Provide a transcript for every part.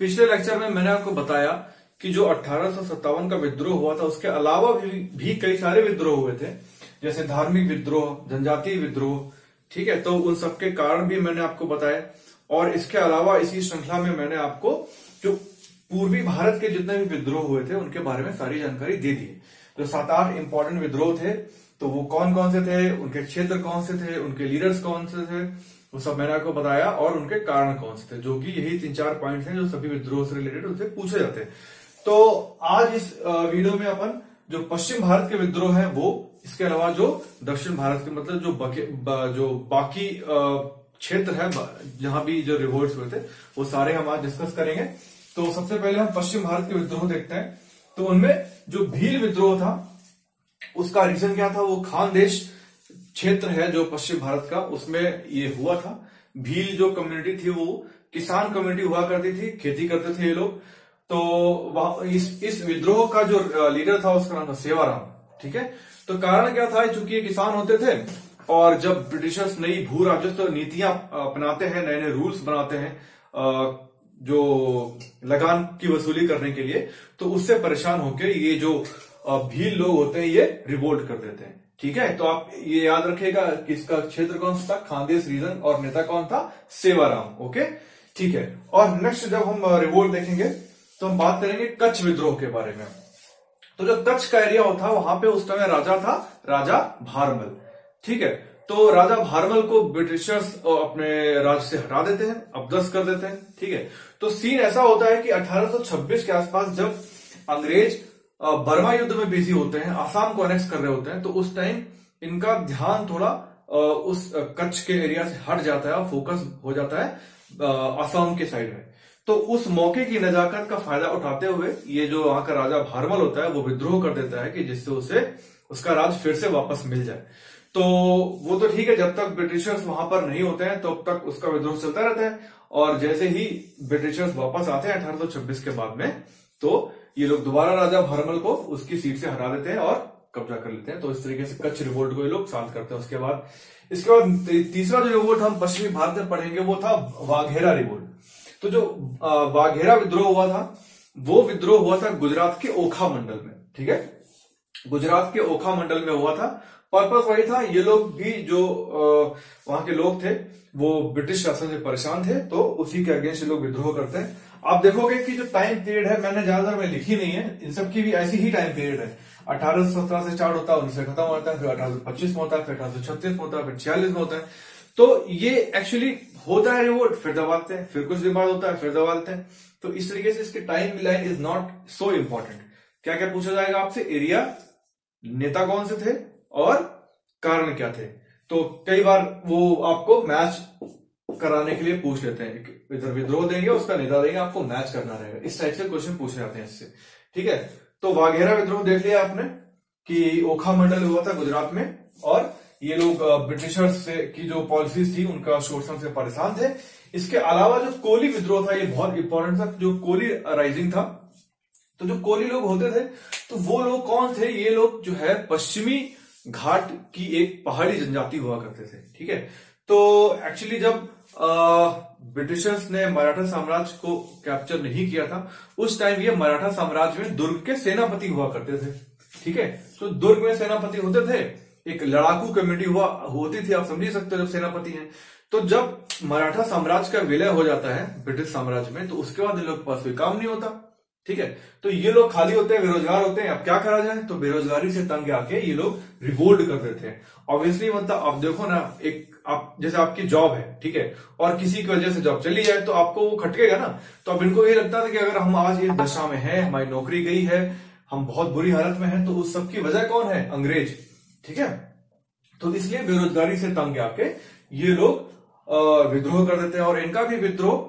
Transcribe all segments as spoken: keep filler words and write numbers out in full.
पिछले लेक्चर में मैंने आपको बताया कि जो अठारह सौ सत्तावन का विद्रोह हुआ था उसके अलावा भी, भी कई सारे विद्रोह हुए थे, जैसे धार्मिक विद्रोह, जनजातीय विद्रोह, ठीक है। तो उन सबके कारण भी मैंने आपको बताया, और इसके अलावा इसी श्रृंखला में मैंने आपको जो पूर्वी भारत के जितने भी विद्रोह हुए थे उनके बारे में सारी जानकारी दे दी। जो सात आठ इंपॉर्टेंट विद्रोह थे, तो वो कौन कौन से थे, उनके क्षेत्र कौन से थे, उनके लीडर्स कौन से थे, वो सब मैंने आपको बताया, और उनके कारण कौन से थे, जो कि यही तीन चार पॉइंट हैं जो सभी विद्रोह से रिलेटेड उनसे पूछे जाते हैं। तो आज इस वीडियो में अपन जो पश्चिम भारत के विद्रोह है वो, इसके अलावा जो दक्षिण भारत के मतलब जो बाकी जो बाकी क्षेत्र है जहां भी जो रिवोल्ट्स हुए थे वो सारे हम आज डिस्कस करेंगे। तो सबसे पहले हम पश्चिम भारत के विद्रोह देखते हैं। तो उनमें जो भील विद्रोह था उसका रीजन क्या था, वो खानदेश क्षेत्र है जो पश्चिम भारत का, उसमें ये हुआ था। भील जो कम्युनिटी थी वो किसान कम्युनिटी हुआ करती थी, खेती करते थे ये लोग। तो वहां इस इस विद्रोह का जो लीडर था उसका नाम था सेवाराम, ठीक है। तो कारण क्या था, चूंकि ये किसान होते थे और जब ब्रिटिशर्स नई भू राजस्व नीतियां अपनाते हैं, नए नए रूल्स बनाते हैं जो लगान की वसूली करने के लिए, तो उससे परेशान होकर ये जो भील लोग होते हैं ये रिवोल्ट कर देते हैं, ठीक है। तो आप ये याद रखिएगा कि इसका क्षेत्र कौन सा था, खानदेश रीजन, और नेता कौन था, सेवाराम, ओके, ठीक है। और नेक्स्ट जब हम रिवोल्ट देखेंगे तो हम बात करेंगे कच्छ विद्रोह के बारे में। तो जो कच्छ का एरिया था वहां पे उस समय राजा था राजा भारमल, ठीक है। तो राजा भारमल को ब्रिटिशर्स अपने राज्य से हटा देते हैं, अपदस्थ कर देते हैं, ठीक है। तो सीन ऐसा होता है कि अठारह सौ छब्बीस के आसपास जब अंग्रेज बर्मा युद्ध में बिजी होते हैं, आसाम को अनेक्स कर रहे होते हैं, तो उस टाइम इनका ध्यान थोड़ा उस कच्छ के एरिया से हट जाता है और फोकस हो जाता है आसाम के साइड में। तो उस मौके की नजाकत का फायदा उठाते हुए ये जो वहां का राजा भारमल होता है वो विद्रोह कर देता है कि जिससे उसे उसका राज फिर से वापस मिल जाए। तो वो तो ठीक है, जब तक ब्रिटिशर्स वहां पर नहीं होते हैं तब तक उसका विद्रोह चलता रहता है, और जैसे ही ब्रिटिशर्स वापस आते हैं अठारह सौ छब्बीस के बाद में, तो ये लोग दोबारा राजा भारमल को उसकी सीट से हटा देते हैं और कब्जा कर लेते हैं। तो इस तरीके से कच्छ रिवोल्ट को ये लोग शांत करते हैं। उसके बाद इसके बाद तीसरा जो रिवोल्ट हम पश्चिमी भारत में पढ़ेंगे वो था वाघेरा रिवोल्ट। तो जो वाघेरा विद्रोह हुआ था वो विद्रोह हुआ था गुजरात के ओखा मंडल में, ठीक है, गुजरात के ओखा मंडल में हुआ था। पर्पस वही था, ये लोग भी जो वहां के लोग थे वो ब्रिटिश शासन से परेशान थे, तो उसी के अगेंस्ट लोग विद्रोह करते हैं। आप देखोगे कि जो टाइम पीरियड है मैंने ज्यादातर में लिखी नहीं है, इन सब की भी ऐसी ही टाइम पीरियड है। अठारह सौ सत्रह से स्टार्ट होता है, उन्नीस से खत्म होता है, फिर अठारह सौ पच्चीस में होता है, फिर अठारह सौ छत्तीस में होता है, फिर छियालीस में होता है। तो ये एक्चुअली होता है रिवोल्ट, फिर दबाते हैं, फिर कुछ दिन बाद होता है, फिर दबाते हैं। तो इस तरीके से इसकी timeline is not so important. क्या क्या पूछा जाएगा आपसे, एरिया, नेता कौन से थे और कारण क्या थे। तो कई बार वो आपको मैच कराने के लिए पूछ लेते हैं, इधर विद्रोह देंगे उसका नेता देंगे, आपको मैच करना रहेगा, इस टाइप से क्वेश्चन पूछे जाते हैं इससे, ठीक है। तो वाघेरा विद्रोह देख लिया आपने कि ओखा मंडल हुआ था गुजरात में, और ये लोग ब्रिटिशर्स से की जो पॉलिसीज थी उनका शोषण से परेशान थे। इसके अलावा जो कोली विद्रोह था ये बहुत इंपॉर्टेंट था, जो कोली राइजिंग था। तो जो कोली लोग होते थे तो वो लोग कौन थे, ये लोग जो है पश्चिमी घाट की एक पहाड़ी जनजाति हुआ करते थे, ठीक है। तो एक्चुअली जब ब्रिटिशर्स ने मराठा साम्राज्य को कैप्चर नहीं किया था उस टाइम ये मराठा साम्राज्य में दुर्ग के सेनापति हुआ करते थे, ठीक है। तो दुर्ग में सेनापति होते थे, एक लड़ाकू कम्युनिटी हुआ होती थी, आप समझ सकते हो जब सेनापति हैं। तो जब मराठा साम्राज्य का विलय हो जाता है ब्रिटिश साम्राज्य में, तो उसके बाद इन लोग के पास कोई काम नहीं होता, ठीक है। तो ये लोग खाली होते हैं, बेरोजगार होते हैं, अब क्या करा जाए। तो बेरोजगारी से तंग आके ये लोग रिवोल्ट कर देते हैं। ऑब्वियसली मतलब आप देखो ना, एक आप जैसे आपकी जॉब है, ठीक है, और किसी की वजह से जॉब चली जाए तो आपको वो खटकेगा ना। तो अब इनको ये लगता था कि अगर हम आज इस दशा में है, हमारी नौकरी गई है, हम बहुत बुरी हालत में है, तो उस सबकी वजह कौन है, अंग्रेज, ठीक है। तो इसलिए बेरोजगारी से तंग आके ये लोग विद्रोह कर देते हैं, और इनका भी विद्रोह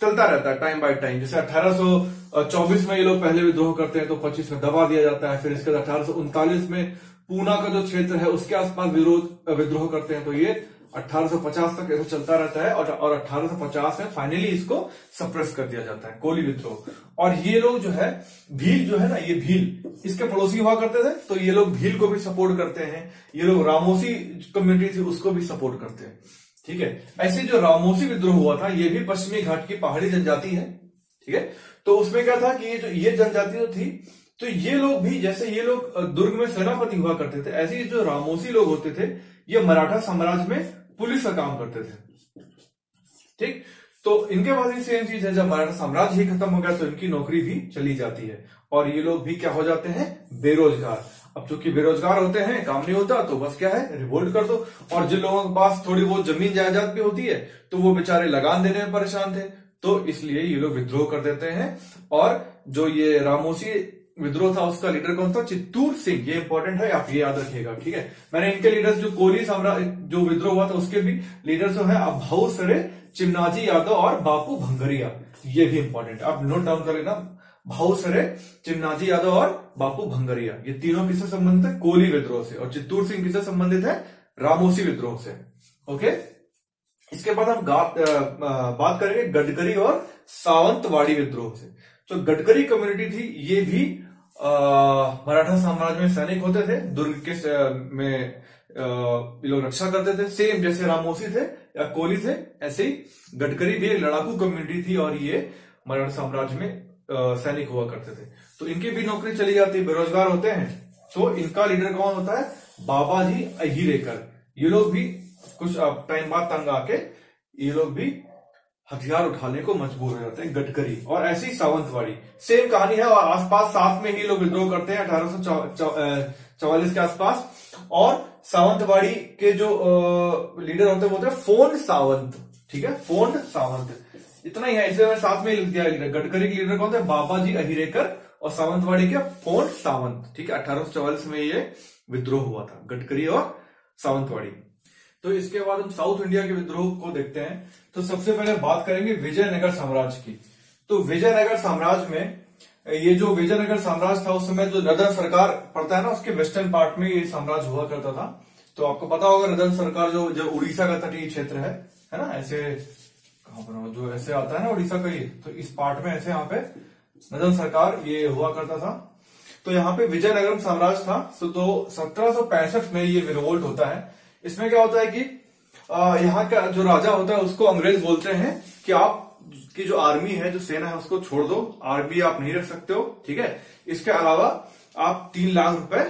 चलता रहता है टाइम बाय टाइम। जैसे अठारह सौ चौबीस में ये लोग पहले विद्रोह करते हैं, तो पच्चीस में दबा दिया जाता है, फिर इसके बाद अठारह सौ उनतालीस में पूना का जो क्षेत्र है उसके आसपास विरोध विद्रोह करते हैं। तो ये अठारह सौ पचास तक ऐसा चलता रहता है, और और अठारह सौ पचास में फाइनली इसको सप्रेस कर दिया जाता है, कोली विद्रोह। और ये लोग जो है भील जो है ना, ये भील इसके पड़ोसी हुआ करते थे, तो ये लोग भील को भी सपोर्ट करते हैं। ये लोग रामोसी कम्युनिटी थी उसको भी सपोर्ट करते हैं, ठीक है। ऐसे जो रामोसी विद्रोह हुआ था ये भी पश्चिमी घाट की पहाड़ी जनजाति है, ठीक है। तो उसमें क्या था कि ये जो ये जनजाति जो थी, तो ये लोग भी जैसे ये लोग दुर्ग में सेनापति हुआ करते थे, ऐसे ही जो रामोसी लोग होते थे ये मराठा साम्राज्य में पुलिस का काम करते थे। ठीक, तो इनके पास ही सेम चीज है, जब मराठा साम्राज्य ही खत्म हो गया तो इनकी नौकरी भी चली जाती है और ये लोग भी क्या हो जाते हैं, बेरोजगार। अब चूंकि बेरोजगार होते हैं, काम नहीं होता, तो बस क्या है, रिवोल्ट कर दो। और जिन लोगों के पास थोड़ी बहुत जमीन जायदाद भी होती है तो वो बेचारे लगान देने में परेशान थे, तो इसलिए ये लोग विद्रोह कर देते हैं। और जो ये रामोसी विद्रोह था उसका लीडर कौन था, चित्तूर सिंह। ये इंपॉर्टेंट है, आप ये याद रखिएगा। ठीक है, मैंने इनके लीडर्स जो कोली साम्राज्य जो विद्रोह हुआ था उसके भी लीडर जो है अभाव सरे, चिमनाजी यादव और बापू भंगरिया। ये भी इंपॉर्टेंट, आप नोट डाउन कर लेना, भाऊ सरे, चिमनाजी यादव और बापू भंगरिया। ये तीनों किससे संबंधित है, कोली विद्रोह से। और चित्तूर सिंह किससे संबंधित है, रामोसी विद्रोह से। ओके, इसके बाद हम बात करेंगे गडकरी और सावंतवाड़ी विद्रोह से। जो गडकरी कम्युनिटी थी ये भी मराठा साम्राज्य में सैनिक होते थे, दुर्ग के में ये लोग रक्षा करते थे। सेम जैसे रामोसी थे या कोली थे, ऐसे ही गडकरी भी एक लड़ाकू कम्युनिटी थी और ये मराठा साम्राज्य में सैनिक हुआ करते थे। तो इनकी भी नौकरी चली जाती है, बेरोजगार होते हैं। तो इनका लीडर कौन होता है, बाबा जी अहिरेकर। ये लोग भी कुछ टाइम बाद तंग आके ये लोग भी हथियार उठाने को मजबूर हो जाते हैं, गडकरी। और ऐसी सावंतवाड़ी सेम कहानी है, और आसपास साथ में ही लोग विद्रोह करते हैं अठारह सौ चौवालीस के आसपास। और सावंतवाड़ी के जो लीडर होते हैं वो होते फोन सावंत। ठीक है, फोन सावंत, इतना ही है, इसलिए मैंने साथ में लिख दिया लीडर। गडकरी के लीडर कौन थे, बाबा जी अहिरेकर, और सावंतवाड़ी के फोन सावंत। ठीक है, अठारह सौ चौवालीस में ये विद्रोह हुआ था, गडकरी और सावंतवाड़ी। तो इसके बाद हम साउथ इंडिया के विद्रोह को देखते हैं। तो सबसे पहले बात करेंगे विजयनगर साम्राज्य की। तो विजयनगर साम्राज्य में ये जो विजयनगर साम्राज्य था उस समय जो रदन सरकार पड़ता है ना उसके वेस्टर्न पार्ट में ये साम्राज्य हुआ करता था। तो आपको पता होगा रदन सरकार जो जो उड़ीसा का तटीय क्षेत्र है, है ना, ऐसे जो ऐसे आता है ना उड़ीसा का, ये तो इस पार्ट में ऐसे यहाँ पे रदन सरकार ये हुआ करता था। तो यहाँ पे विजयनगर साम्राज्य था। तो सत्रह सौ पैंसठ में ये रिवोल्ट होता है। इसमें क्या होता है कि यहाँ का जो राजा होता है उसको अंग्रेज बोलते हैं कि आप की जो आर्मी है, जो सेना है उसको छोड़ दो, आर्मी आप नहीं रख सकते हो। ठीक है, इसके अलावा आप तीन लाख रुपए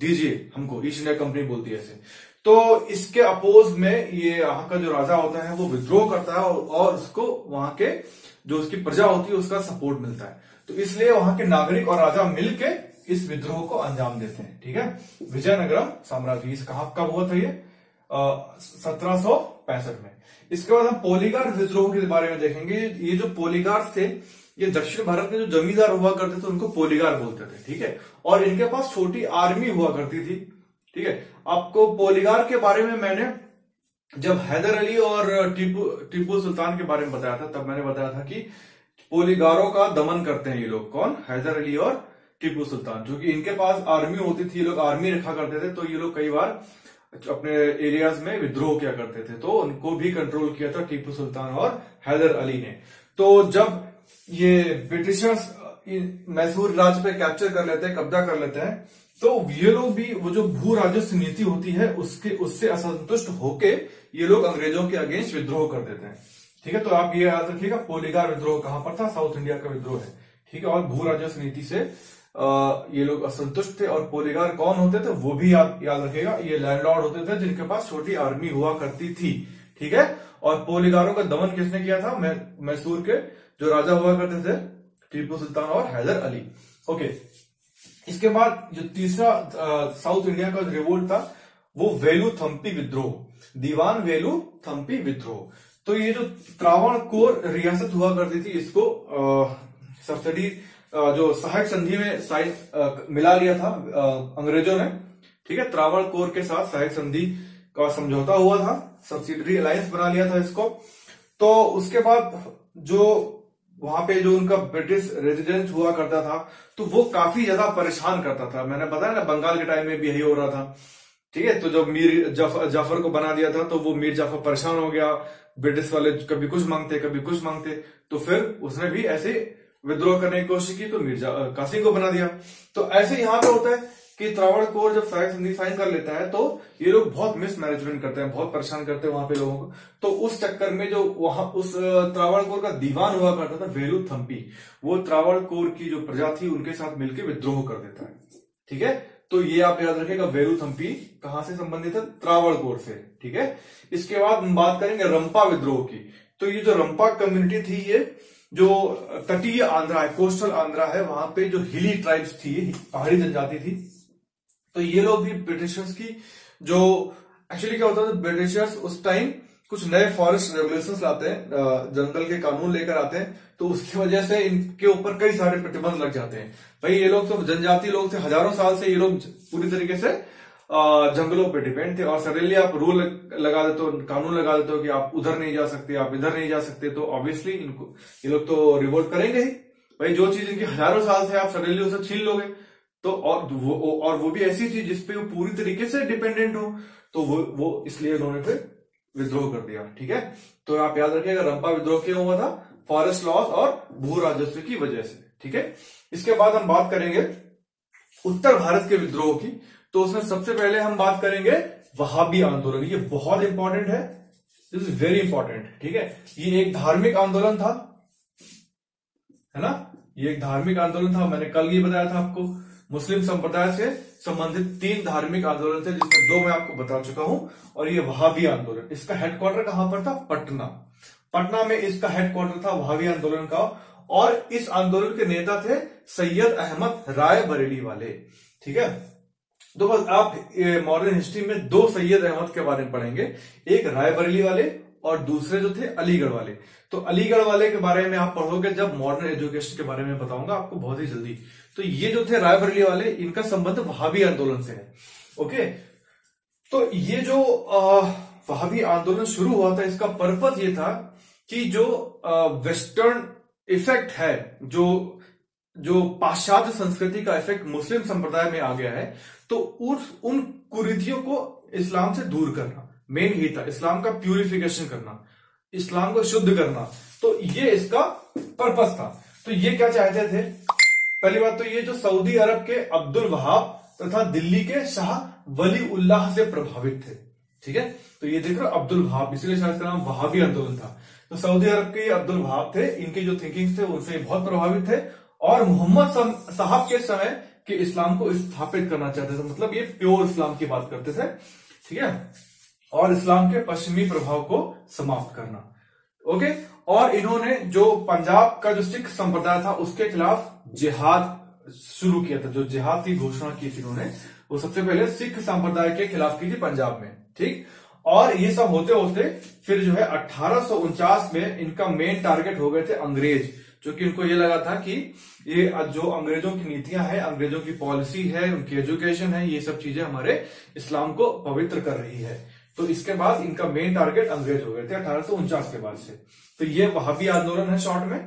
दीजिए हमको, ईस्ट इंडिया कंपनी बोलती है ऐसे। तो इसके अपोज में ये यहाँ का जो राजा होता है वो विद्रोह करता है और उसको वहां के जो उसकी प्रजा होती है उसका सपोर्ट मिलता है। तो इसलिए वहां के नागरिक और राजा मिलके इस विद्रोह को अंजाम देते हैं। ठीक है, विजयनगरम साम्राज्य कहाँ कब हुआ था, ये सत्रह सौ पैंसठ में। इसके बाद हम पोलीगार विद्रोह के बारे में देखेंगे। ये जो पोलीगार थे ये दक्षिण भारत में जो जमींदार हुआ करते थे उनको पोलीगार बोलते थे। ठीक है, और इनके पास छोटी आर्मी हुआ करती थी। ठीक है, आपको पोलीगार के बारे में मैंने जब हैदर अली और टीपू टीपू सुल्तान के बारे में बताया था तब मैंने बताया था कि पोलीगारों का दमन करते हैं ये लोग। कौन, हैदर अली और टीपू सुल्तान, जो कि इनके पास आर्मी होती थी, ये लोग आर्मी रखा करते थे। तो ये लोग कई बार अपने एरियाज में विद्रोह किया करते थे, तो उनको भी कंट्रोल किया था टीपू सुल्तान और हैदर अली ने। तो जब ये ब्रिटिशर्स मैसूर राज पे कैप्चर कर लेते हैं, कब्जा कर लेते हैं, तो ये लोग भी वो जो भू राजस्व नीति होती है उसके उससे असंतुष्ट होके ये लोग अंग्रेजों के अगेंस्ट विद्रोह कर देते हैं। ठीक है, तो आप ये याद रखिएगा, पोलीगार विद्रोह कहां पर था, साउथ इंडिया का विद्रोह है। ठीक है, और भू राजस्व नीति से आ, ये लोग असंतुष्ट थे। और पोलीगार कौन होते थे वो भी याद याद रखेगा, ये लैंडलॉर्ड होते थे जिनके पास छोटी आर्मी हुआ करती थी। ठीक है, और पोलीगारों का दमन किसने किया था, मै, मैसूर के जो राजा हुआ करते थे टीपू सुल्तान और हैदर अली। ओके, इसके बाद जो तीसरा साउथ इंडिया का रिवोल्ट था वो वेलू थम्पी विद्रोह, दीवान वेलू थम्पी विद्रोह। तो ये जो त्रावणकोर रियासत हुआ करती थी इसको सब्सिडी जो सहायक संधि में साइड मिला लिया था अंग्रेजों ने। ठीक है, त्रावणकोर के साथ सहायक संधि का समझौता हुआ था, सब्सिडरी अलायंस बना लिया था इसको। तो उसके बाद जो वहां पे जो उनका ब्रिटिश रेजिडेंट हुआ करता था तो वो काफी ज्यादा परेशान करता था। मैंने बताया ना बंगाल के टाइम में भी यही हो रहा था। ठीक है, तो जब मीर जाफर, जाफर को बना दिया था तो वो मीर जाफर परेशान हो गया, ब्रिटिश वाले कभी कुछ मांगते कभी कुछ मांगते, तो फिर उसने भी ऐसे विद्रोह करने की कोशिश की तो मिर्जा कासिम को बना दिया। तो ऐसे यहाँ पे होता है कि त्रावणकोर जब साइन साइन कर लेता है तो ये लोग बहुत मिसमैनेजमेंट करते हैं, बहुत परेशान करते हैं वहां पे लोगों को। तो उस चक्कर में जो वहां उस त्रावणकोर का दीवान हुआ करता था वेलू थम्पी, वो त्रावणकोर की जो प्रजा थी उनके साथ मिलकर विद्रोह कर देता है। ठीक है, तो ये आप याद रखेगा। वेलू थम्पी कहां से संबंधित है? त्रावणकोर से। ठीक है, इसके बाद हम बात करेंगे रंपा विद्रोह की। तो ये जो रंपा कम्युनिटी थी, ये जो तटीय आंध्रा है, कोस्टल आंध्रा है, वहां पे जो हिली ट्राइब्स थी, पहाड़ी जनजाति थी, तो ये लोग भी ब्रिटिशर्स की जो एक्चुअली क्या होता था, ब्रिटिशर्स उस टाइम कुछ नए फॉरेस्ट रेगुलेशंस लाते हैं, जंगल के कानून लेकर आते हैं, तो उसकी वजह से इनके ऊपर कई सारे प्रतिबंध लग जाते हैं। भाई ये लोग तो जनजाति लोग थे, हजारों साल से ये लोग पूरी तरीके से जंगलों पे डिपेंड थे, और सडनली आप रूल लगा देते हो, कानून लगा देते हो कि आप उधर नहीं जा सकते, आप इधर नहीं जा सकते, तो ऑब्वियसली इनको ये लोग तो रिवोल्ट करेंगे ही। भाई जो चीज इनकी हजारों साल से, आप सडनली उसे छीन लोगे तो, और वो और वो भी ऐसी चीज जिसपे वो पूरी तरीके से डिपेंडेंट हो, तो वो वो इसलिए उन्होंने फिर विद्रोह कर दिया। ठीक है, तो आप याद रखिएगा रंपा विद्रोह क्यों हुआ था, फॉरेस्ट लॉस और भू राजस्व की वजह से। ठीक है, इसके बाद हम बात करेंगे उत्तर भारत के विद्रोह की। तो उसमें सबसे पहले हम बात करेंगे वहाबी आंदोलन। ये बहुत इंपॉर्टेंट है, दिस इज वेरी इंपॉर्टेंट। ठीक है, ये एक धार्मिक आंदोलन था, है ना, ये एक धार्मिक आंदोलन था। मैंने कल ये बताया था आपको, मुस्लिम संप्रदाय से संबंधित तीन धार्मिक आंदोलन थे, जिसमें दो मैं आपको बता चुका हूं, और ये वहाबी आंदोलन, इसका हेडक्वार्टर कहां पर था? पटना। पटना में इसका हेडक्वार्टर था वहाबी आंदोलन का, और इस आंदोलन के नेता थे सैयद अहमद राय बरेली वाले। ठीक है, तो बस आप मॉडर्न हिस्ट्री में दो सैयद अहमद के बारे में पढ़ेंगे, एक राय बरेली वाले और दूसरे जो थे अलीगढ़ वाले। तो अलीगढ़ वाले के बारे में आप पढ़ोगे जब मॉडर्न एजुकेशन के बारे में बताऊंगा आपको बहुत ही जल्दी। तो ये जो थे राय बरेली वाले, इनका संबंध वहाबी आंदोलन से है। ओके, तो ये जो वहाबी आंदोलन शुरू हुआ था, इसका पर्पज ये था कि जो वेस्टर्न इफेक्ट है, जो जो पाश्चात्य संस्कृति का इफेक्ट मुस्लिम संप्रदाय में आ गया है, तो उस उन कुरीतियों को इस्लाम से दूर करना मेन ही था, इस्लाम का प्यूरिफिकेशन करना, इस्लाम को शुद्ध करना, तो ये इसका पर्पस था। तो ये क्या चाहते थे? पहली बात तो ये जो सऊदी अरब के अब्दुल वहाब तथा दिल्ली के शाह वली उल्लाह से प्रभावित थे। ठीक है, तो ये देख रहे हो अब्दुल वहाब, इसलिए शायद इसका नाम वहाबी आंदोलन था। तो सऊदी अरब के अब्दुल वहाब थे, इनके जो थिंकिंग्स थे उनसे बहुत प्रभावित थे, और मोहम्मद साहब के समय के इस्लाम को स्थापित करना चाहते थे, मतलब ये प्योर इस्लाम की बात करते थे। ठीक है, और इस्लाम के पश्चिमी प्रभाव को समाप्त करना। ओके, और इन्होंने जो पंजाब का जो सिख संप्रदाय था उसके खिलाफ जिहाद शुरू किया था, जो जिहाद की घोषणा की थी इन्होंने, वो सबसे पहले सिख संप्रदाय के खिलाफ की थी पंजाब में। ठीक, और ये सब होते होते फिर जो है अठारह सौ उनचास में इनका मेन टारगेट हो गए थे अंग्रेज, जो कि उनको ये लगा था कि ये जो अंग्रेजों की नीतियां हैं, अंग्रेजों की पॉलिसी है, उनकी एजुकेशन है, ये सब चीजें हमारे इस्लाम को पवित्र कर रही है। तो इसके बाद इनका मेन टारगेट अंग्रेज हो गए थे अठारह सौ उनचास के बाद से। तो ये वहाबी आंदोलन है शॉर्ट में।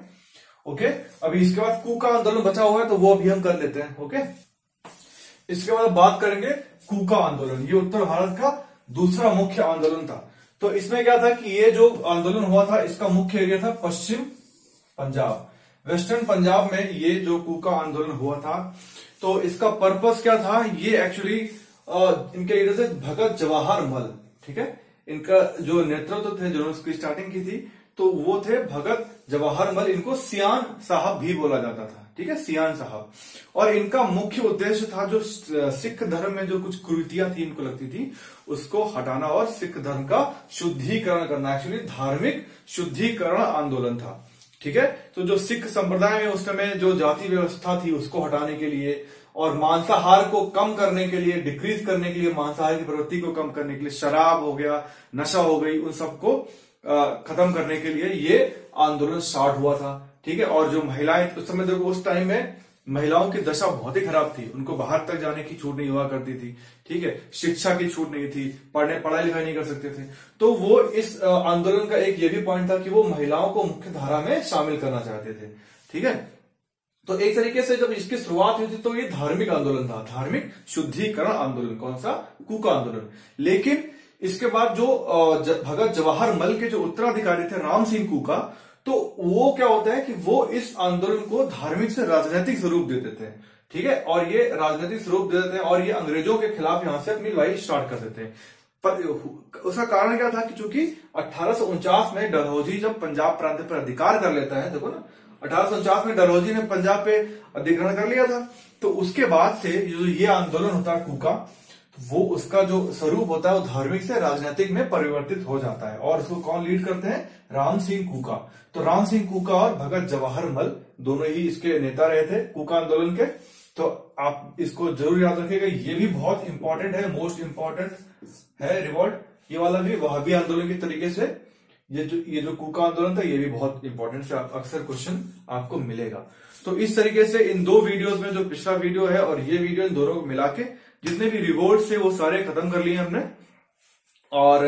ओके, अभी इसके बाद कुका आंदोलन बचा हुआ है, तो वो अभी हम कर लेते हैं। ओके, इसके बाद बात करेंगे कुका आंदोलन। ये उत्तर भारत का दूसरा मुख्य आंदोलन था। तो इसमें क्या था कि ये जो आंदोलन हुआ था, इसका मुख्य एरिया था पश्चिम पंजाब, वेस्टर्न पंजाब में ये जो कुका आंदोलन हुआ था। तो इसका पर्पस क्या था? ये एक्चुअली इनके लीडर थे भगत जवाहर मल। ठीक है, इनका जो नेतृत्व तो थे, जिन्होंने इसकी स्टार्टिंग की थी, तो वो थे भगत जवाहर मल। इनको सियान साहब भी बोला जाता था। ठीक है, सियान साहब, और इनका मुख्य उद्देश्य था जो सिख धर्म में जो कुछ कुरीतियां थी, इनको लगती थी, उसको हटाना और सिख धर्म का शुद्धिकरण करना। एक्चुअली धार्मिक शुद्धिकरण आंदोलन था। ठीक है, तो जो सिख संप्रदाय में उस समय जो जाति व्यवस्था थी उसको हटाने के लिए, और मांसाहार को कम करने के लिए, डिक्रीज करने के लिए, मांसाहार की प्रवृत्ति को कम करने के लिए, शराब हो गया, नशा हो गई, उन सबको खत्म करने के लिए ये आंदोलन स्टार्ट हुआ था। ठीक है, और जो महिलाएं उस समय, देखो उस टाइम में महिलाओं की दशा बहुत ही खराब थी, उनको बाहर तक जाने की छूट नहीं हुआ करती थी। ठीक है, शिक्षा की छूट नहीं थी, पढ़ने पढ़ाई लिखाई नहीं कर सकते थे। तो वो इस आंदोलन का एक ये भी पॉइंट था कि वो महिलाओं को मुख्य धारा में शामिल करना चाहते थे। ठीक है, तो एक तरीके से जब इसकी शुरुआत हुई थी तो ये धार्मिक आंदोलन था, धार्मिक शुद्धिकरण आंदोलन, कौन सा? कुका आंदोलन। लेकिन इसके बाद जो भगत जवाहर मल के जो उत्तराधिकारी थे राम सिंह कुका, तो वो क्या होता है कि वो इस आंदोलन को धार्मिक से राजनीतिक स्वरूप देते थे। ठीक है, और ये राजनीतिक स्वरूप दे देते हैं और ये अंग्रेजों के खिलाफ यहां से अपनी लड़ाई स्टार्ट कर देते हैं। पर उसका कारण क्या था कि चूंकि अठारह सौ उनचास में डलहौजी जब पंजाब प्रांत पर अधिकार कर लेता है, देखो ना अठारह सौ उनचास में डलहौजी ने पंजाब पे अधिग्रहण कर लिया था, तो उसके बाद से जो ये आंदोलन होता है कुका, वो उसका जो स्वरूप होता है वो धार्मिक से राजनीतिक में परिवर्तित हो जाता है। और उसको कौन लीड करते हैं? राम सिंह कुका। तो राम सिंह कुका और भगत जवाहर मल दोनों ही इसके नेता रहे थे कुका आंदोलन के, तो आप इसको जरूर याद रखिएगा, ये भी बहुत इंपॉर्टेंट है, मोस्ट इंपॉर्टेंट है रिवॉल्ट, ये वाला भी वहाबी आंदोलन के तरीके से। ये जो ये जो कुका आंदोलन था ये भी बहुत इंपॉर्टेंट से अक्सर क्वेश्चन आपको मिलेगा। तो इस तरीके से इन दो वीडियोस में, जो पिछला वीडियो है और ये वीडियो, इन दोनों को मिला के जितने भी रिवॉल्ट्स थे वो सारे खत्म कर लिए हमने। और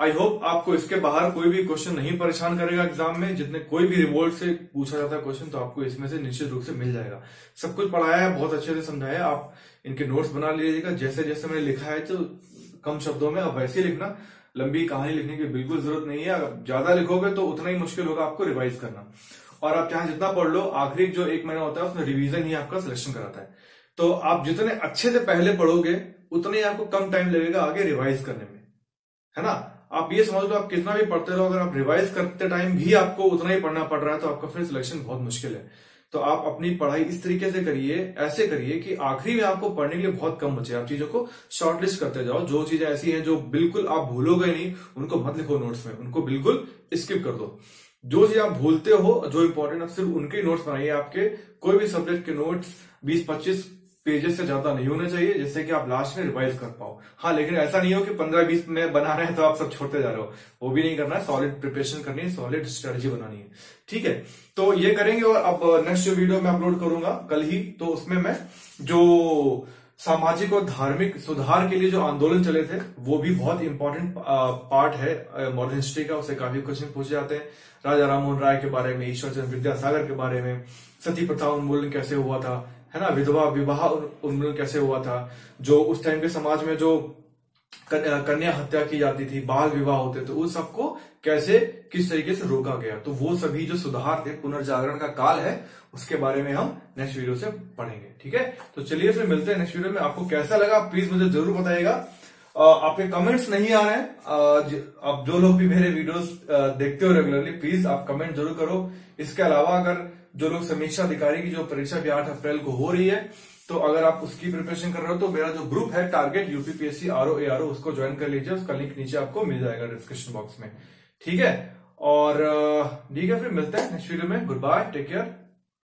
आई uh, होप आपको इसके बाहर कोई भी क्वेश्चन नहीं परेशान करेगा एग्जाम में। जितने कोई भी रिवॉल्ट से पूछा जाता है क्वेश्चन तो आपको इसमें से निश्चित रूप से मिल जाएगा। सब कुछ पढ़ाया है, बहुत अच्छे से समझाया, आप इनके नोट्स बना लीजिएगा। जैसे जैसे मैंने लिखा है तो कम शब्दों में अब वैसे लिखना, लंबी कहानी लिखने की बिल्कुल जरूरत नहीं है। अगर ज्यादा लिखोगे तो उतना ही मुश्किल होगा आपको रिवाइज करना। और आप चाहे जितना पढ़ लो, आखिरी जो एक महीना होता है उसमें रिवीजन ही आपका सिलेक्शन कराता है। तो आप जितने अच्छे से पहले पढ़ोगे उतने ही आपको कम टाइम लगेगा आगे रिवाइज करने में, है ना। आप ये समझ लो, आप कितना भी पढ़ते रहो, अगर आप रिवाइज करते टाइम भी आपको उतना ही पढ़ना पड़ रहा है तो आपका फिर सिलेक्शन बहुत मुश्किल है। तो आप अपनी पढ़ाई इस तरीके से करिए, ऐसे करिए कि आखिरी में आपको पढ़ने के लिए बहुत कम बचे। आप चीजों को शॉर्टलिस्ट करते जाओ, जो चीजें ऐसी हैं जो बिल्कुल आप भूलोगे नहीं उनको मत लिखो नोट्स में, उनको बिल्कुल स्किप कर दो। जो चीज आप भूलते हो, जो इंपॉर्टेंट, आप सिर्फ उनके नोट्स बनाइए। आपके कोई भी सब्जेक्ट के नोट्स बीस पच्चीस पेजेस से ज्यादा नहीं होने चाहिए, जिससे कि आप लास्ट में रिवाइज कर पाओ। हाँ, लेकिन ऐसा नहीं हो कि पंद्रह बीस में बना रहे हैं तो आप सब छोड़ते जा रहे हो, वो भी नहीं करना है। सॉलिड प्रिपरेशन करनी है, सॉलिड स्ट्रेटजी बनानी है, ठीक है। तो ये करेंगे। और अब नेक्स्ट जो वीडियो मैं अपलोड करूंगा कल ही, तो उसमें मैं जो सामाजिक और धार्मिक सुधार के लिए जो आंदोलन चले थे वो भी बहुत इंपॉर्टेंट पार्ट है मॉडर्न हिस्ट्री का। उससे काफी क्वेश्चन पूछे जाते हैं, राजा राममोहन राय के बारे में, ईश्वर चंद्र विद्यासागर के बारे में, सती प्रथा उन्मूलन कैसे हुआ था, है ना, विधवा विवाह उन्मूलन कैसे हुआ था, जो उस टाइम के समाज में जो कन्या हत्या की जाती थी, बाल विवाह होते थे, तो उस सबको कैसे किस तरीके से रोका गया। तो वो सभी जो सुधार थे, पुनर्जागरण का काल है, उसके बारे में हम नेक्स्ट वीडियो से पढ़ेंगे, ठीक है। तो चलिए फिर मिलते हैं नेक्स्ट वीडियो में। आपको कैसा लगा प्लीज मुझे जरूर बताइएगा। आपके कमेंट्स नहीं आ रहे हैं, अब जो लोग भी मेरे वीडियोस देखते हो रेगुलरली, प्लीज आप कमेंट जरूर करो। इसके अलावा अगर जो लोग समीक्षा अधिकारी की जो परीक्षा भी आठ अप्रैल को हो रही है, तो अगर आप उसकी प्रिपरेशन कर रहे हो तो मेरा जो ग्रुप है target UPPSC R O A R O, उसको ज्वाइन कर लीजिए। उसका लिंक नीचे आपको मिल जाएगा डिस्क्रिप्शन बॉक्स में, ठीक है। और ठीक है, फिर मिलते हैं नेक्स्ट वीडियो में। Goodbye, take care.